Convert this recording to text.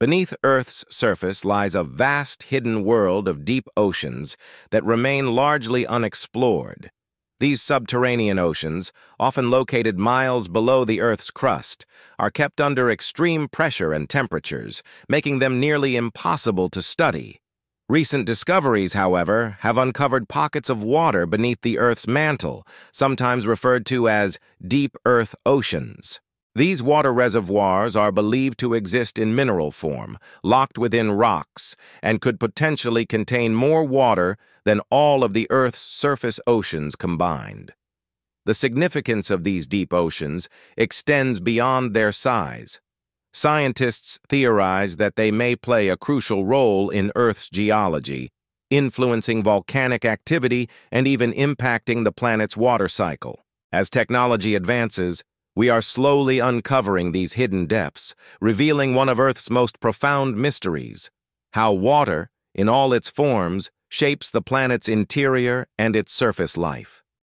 Beneath Earth's surface lies a vast hidden world of deep oceans that remain largely unexplored. These subterranean oceans, often located miles below the Earth's crust, are kept under extreme pressure and temperatures, making them nearly impossible to study. Recent discoveries, however, have uncovered pockets of water beneath the Earth's mantle, sometimes referred to as deep Earth oceans. These water reservoirs are believed to exist in mineral form, locked within rocks, and could potentially contain more water than all of the Earth's surface oceans combined. The significance of these deep oceans extends beyond their size. Scientists theorize that they may play a crucial role in Earth's geology, influencing volcanic activity and even impacting the planet's water cycle. As technology advances, we are slowly uncovering these hidden depths, revealing one of Earth's most profound mysteries: how water, in all its forms, shapes the planet's interior and its surface life.